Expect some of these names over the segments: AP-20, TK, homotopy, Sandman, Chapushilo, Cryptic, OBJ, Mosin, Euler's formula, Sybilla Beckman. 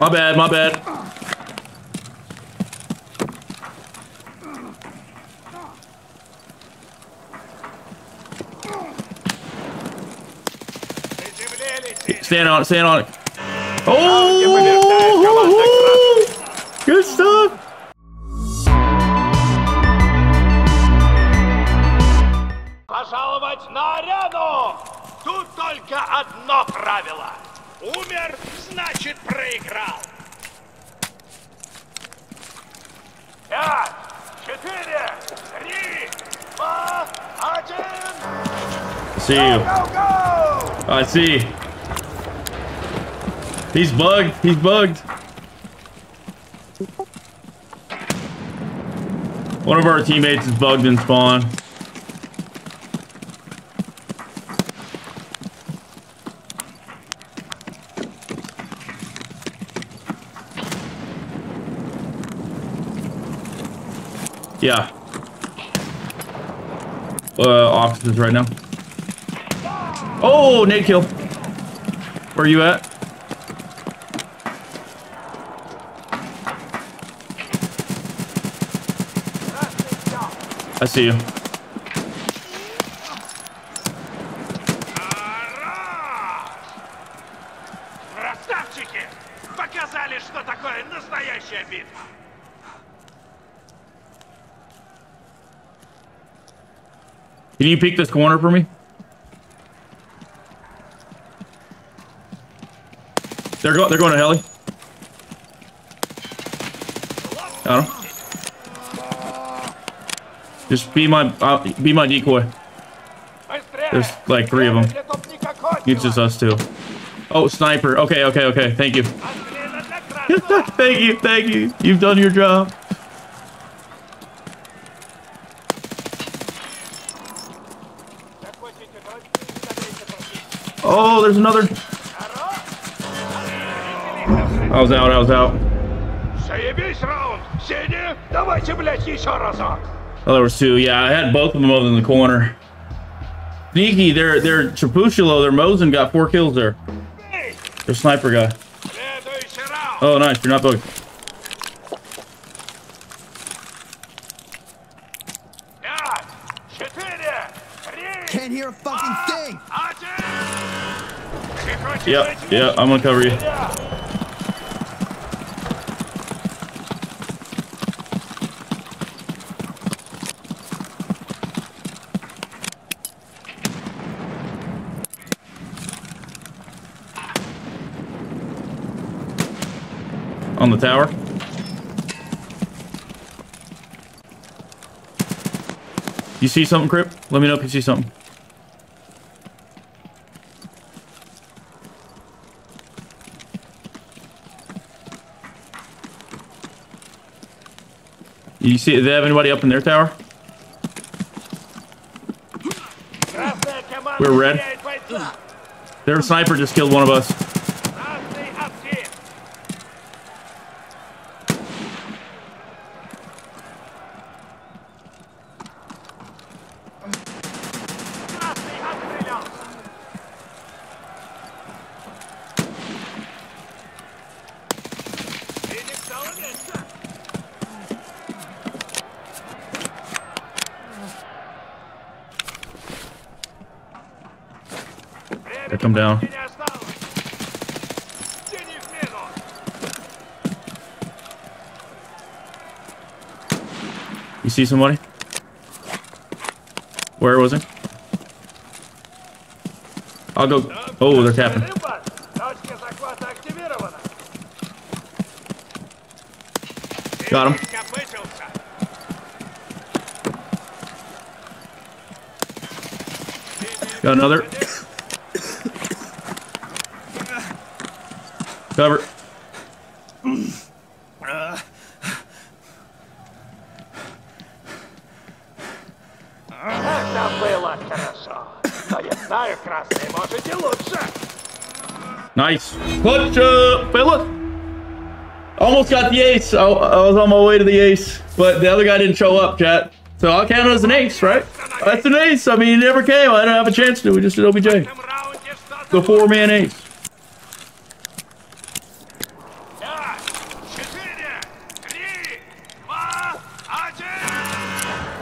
My bad, my bad. Stand on it, stand on it. Oh! Good stuff! Пожаловать на арену! Тут только одно правило. Умер, значит проиграл. 5, 4, 3, 2, 1. See you. Go, go, go. I see. He's bugged. He's bugged. One of our teammates is bugged in spawn. Yeah. Offices right now. Oh, nade kill. Where are you at? I see you. Can you peek this corner for me? They're going to heli. I don't know. Just be my decoy. There's like 3 of them. It's just us 2. Oh, sniper. Okay, okay, okay. Thank you. Thank you, thank you. You've done your job. Oh, there's another. I was out. Oh, there was 2. Yeah, I had both of them over in the corner. Sneaky, their Chapushilo, their Mosin got 4 kills there. Their sniper guy. Oh, nice. You're not bugged. Can't hear a fucking thing. Yep, yep, I'm gonna cover you. On the tower. You see something, Crip? Let me know if you see something. You see, do they have anybody up in their tower? We're red. Their sniper just killed one of us. I come down. You see somebody? Where was he? I'll go. Oh, they're tapping. Got him. Got another. Cover. Nice. Clutch up, fellas. Almost got the ace. I was on my way to the ace, but the other guy didn't show up, chat. So I'll count it as an ace, right? That's an ace. I mean, he never came. I didn't have a chance to. We just did OBJ. The four-man ace.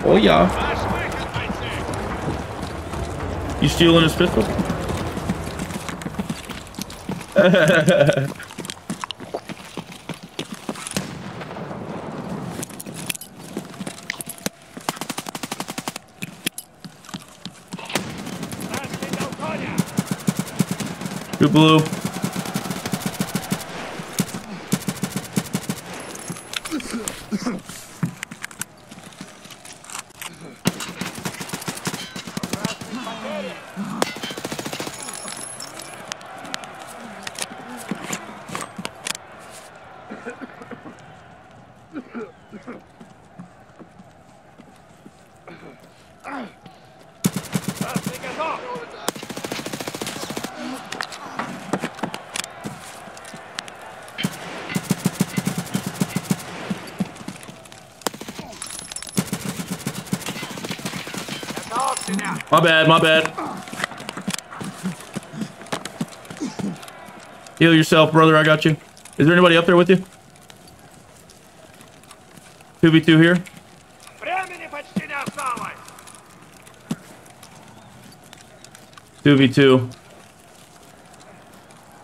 Oh, yeah. You stealing his pistol? Good blue. My bad, my bad. Heal yourself, brother. I got you. Is there anybody up there with you? 2v2 here. Времени почти не осталось. 2v2.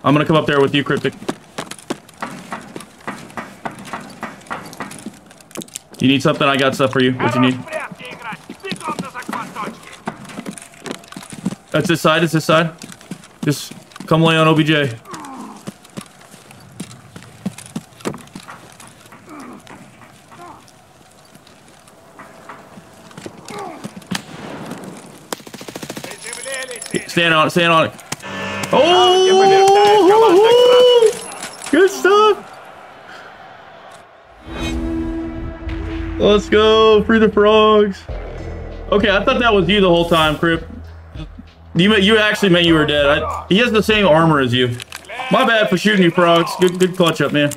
I'm gonna come up there with you, Cryptic. You need something? I got stuff for you. What you need? That's this side, it's this side. Just come lay on OBJ. Stand on it, stand on it. Oh! Good stuff! Let's go, free the frogs. Okay, I thought that was you the whole time, Crip. You actually meant you were dead. He has the same armor as you. My bad for shooting you, frogs. Good clutch up, man.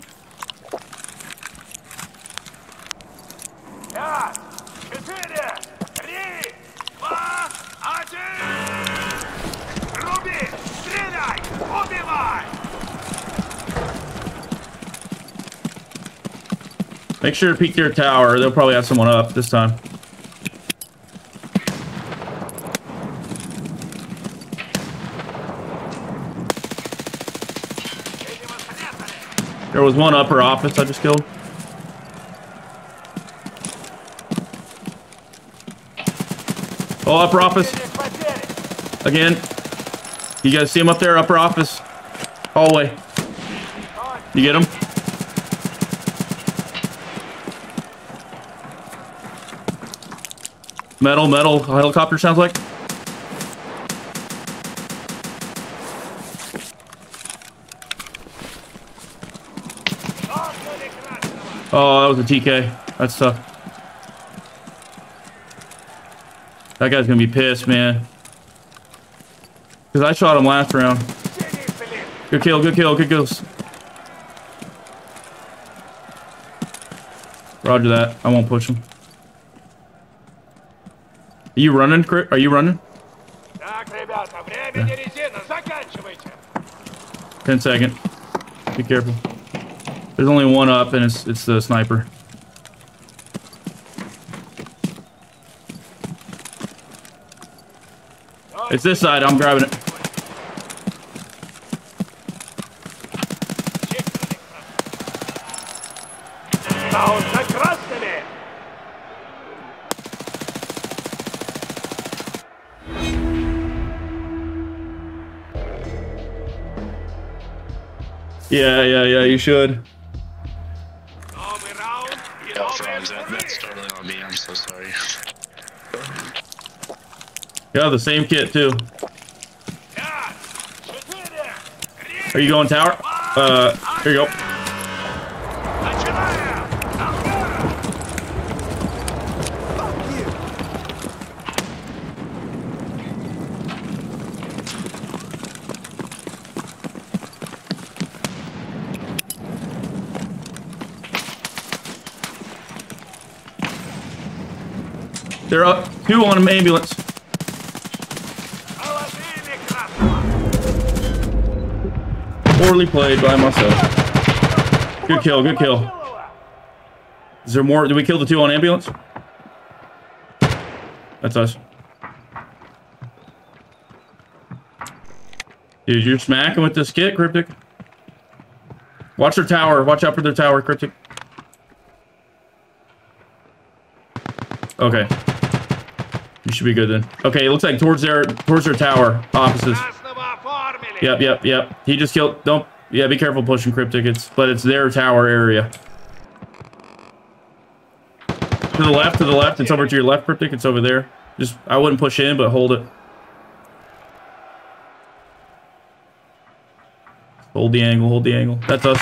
Make sure to peek their tower. They'll probably have someone up this time. There was one upper office I just killed. Oh, upper office. Again. You guys see him up there? Upper office. Hallway. You get him? Metal, metal. Helicopter sounds like. Oh, that was a TK. That's tough. That guy's gonna be pissed, man. Because I shot him last round. Good kill, good kill, good kills. Roger that. I won't push him. Are you running, Crypt? Are you running? Yeah. 10 seconds. Be careful. There's only one up, and it's the sniper. It's this side. I'm grabbing it. Yeah, you should. That's totally on me. I'm so sorry. Yeah, the same kit too. Are you going tower? Here you go. They're up. Two on an ambulance. Poorly played by myself. Good kill. Good kill. Is there more? Did we kill the two on ambulance? That's us. Dude, you're smacking with this kit, Cryptic. Watch their tower. Watch out for their tower, Cryptic. Okay. You should be good then. Okay, it looks like towards their tower. Opposites. Yep, yep, yep. He just killed. Don't. Yeah, be careful pushing, Cryptic. But it's their tower area. To the left, to the left. It's over to your left, Cryptic. It's over there. Just, I wouldn't push in, but hold it. Hold the angle, hold the angle. That's us.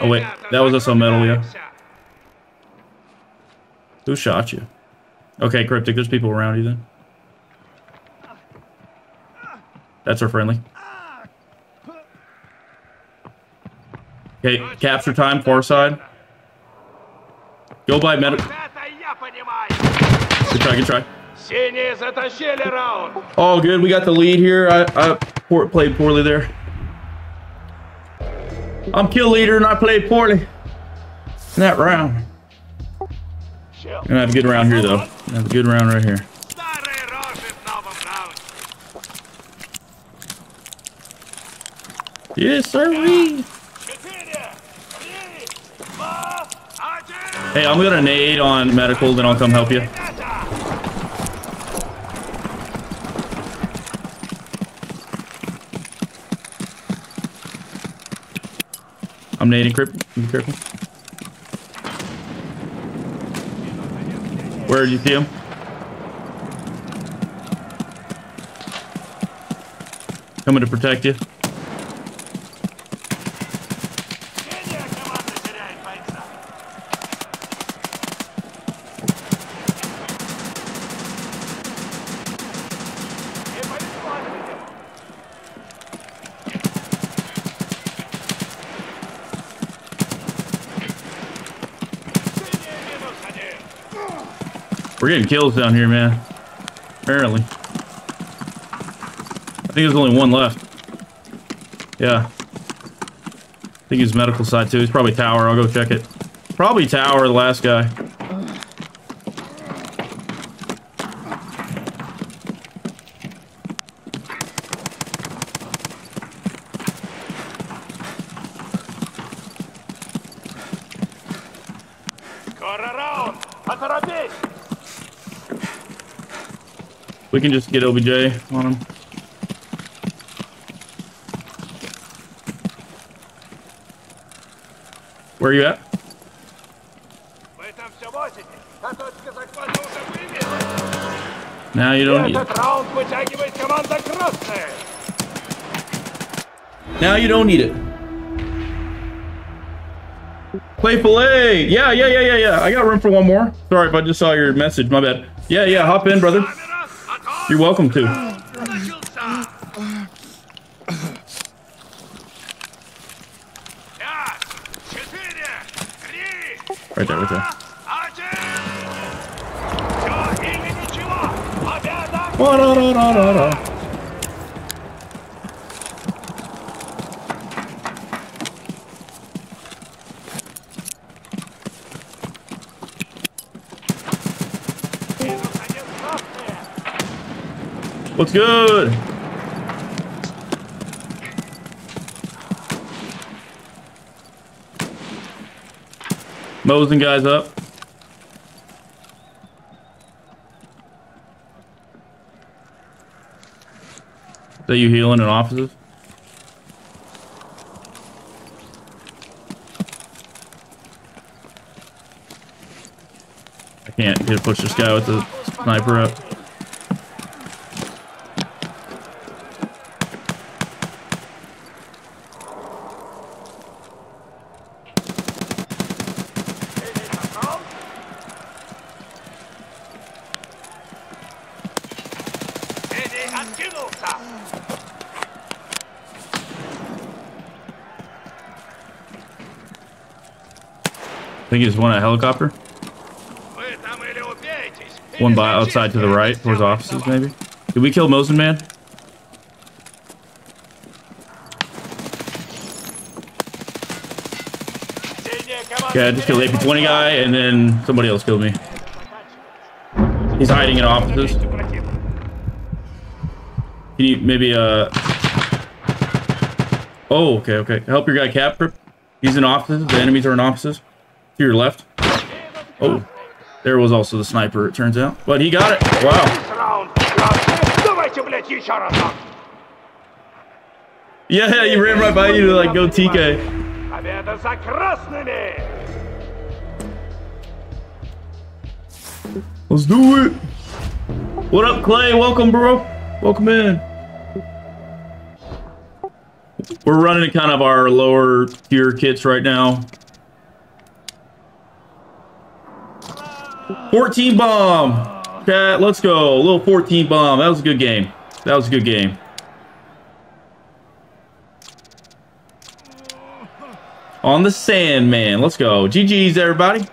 Oh, wait. That was us on metal, yeah. Who shot you? Okay, Cryptic, there's people around you then. That's our friendly. Okay, capture time, far side. Go by medic. Good try, good try. Oh, good. We got the lead here. I played poorly there. I'm kill leader and I played poorly in that round. I'm gonna have a good round here though. I have a good round right here. Yes, sir. Hey, I'm gonna nade on medical, then I'll come help you. I'm nading, Cryptic. Be careful. Where did you see him? Coming to protect you. We're getting kills down here, man. Apparently. I think there's only one left. Yeah. I think he's medical side too. He's probably tower. I'll go check it. Probably tower, the last guy. We can just get OBJ on him. Where are you at? Now you don't need it. Now you don't need it. Play fillet. Yeah. I got room for one more. Sorry if I just saw your message. My bad. Yeah. Hop in, brother. You're welcome to. Right there, right there. What's good? Mosin guys up. Is that you healing in offices? I can't get to push this guy with the sniper up. I think he just won a helicopter. One by outside to the right, towards offices, maybe. Did we kill Mosin Man? Okay, I just killed the AP-20 guy, and then somebody else killed me. He's hiding in offices. Can you maybe, Oh, okay, okay. Help your guy Cap. He's in offices. The enemies are in offices. To your left. Oh. There was also the sniper, it turns out. But he got it. Wow. Yeah, he ran right by you to, like, go TK. Let's do it. What up, Clay? Welcome, bro. Welcome in. We're running kind of our lower tier kits right now. 14 bomb. Okay, let's go. A little 14 bomb. That was a good game. That was a good game. On the Sandman. Let's go. GG's, everybody.